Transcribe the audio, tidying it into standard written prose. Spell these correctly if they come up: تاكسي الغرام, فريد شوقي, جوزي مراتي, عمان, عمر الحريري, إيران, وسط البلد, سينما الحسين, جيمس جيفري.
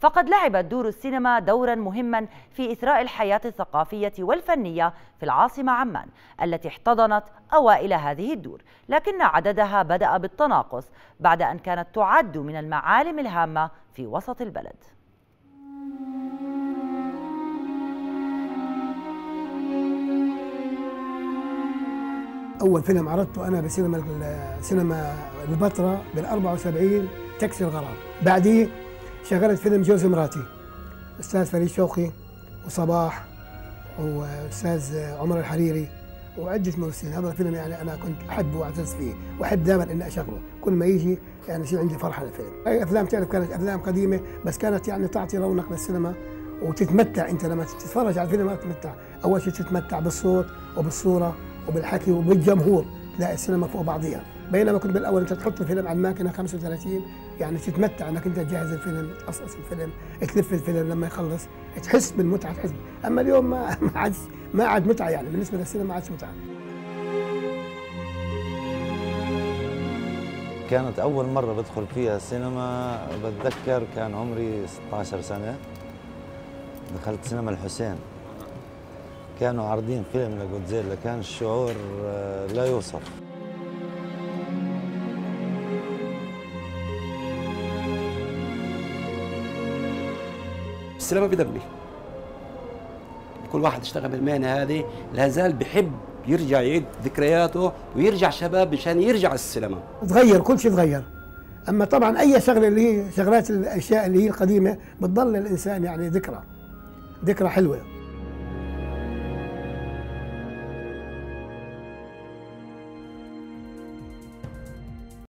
فقد لعبت دور السينما دورا مهما في إثراء الحياة الثقافية والفنية في العاصمة عمان التي احتضنت أوائل هذه الدور، لكن عددها بدأ بالتناقص بعد أن كانت تعد من المعالم الهامة في وسط البلد. أول فيلم عرضته أنا بسينما البتراء بال74 تاكسي الغرام. بعديه شغلت فيلم جوزي مراتي، أستاذ فريد شوقي وصباح وأستاذ عمر الحريري وعدة ممثلين. هذا الفيلم يعني أنا كنت أحبه وأعتز فيه وأحب دائما إني أشغله، كل ما يجي يعني يصير عندي فرحة للفيلم. هاي أفلام تعرف كانت أفلام قديمة بس كانت يعني تعطي رونق للسينما وتتمتع. أنت لما تتفرج على الفيلم تتمتع، أول شيء تتمتع بالصوت وبالصورة وبالحكي وبالجمهور، لا السينما فوق بعضيها. بينما كنت بالاول انت تحط الفيلم على الماكينه 35 يعني تتمتع انك انت تجهز الفيلم، تقصقص الفيلم، تلف الفيلم، لما يخلص تحس بالمتعه تحس. اما اليوم ما عاد متعه، يعني بالنسبه للسينما ما عادش متعه. كانت اول مره بدخل فيها السينما بتذكر كان عمري 16 سنه، دخلت سينما الحسين، كانوا عارضين فيلم لجودزيلا، كان الشعور لا يوصف. السينما بدمي، كل واحد اشتغل بالمهنه هذه لا زال بحب يرجع يعيد ذكرياته ويرجع شباب مشان يرجع السينما. تغير كل شيء تغير، اما طبعا اي شغله اللي هي شغلات الاشياء اللي هي القديمه بتضل الانسان يعني ذكرى حلوه.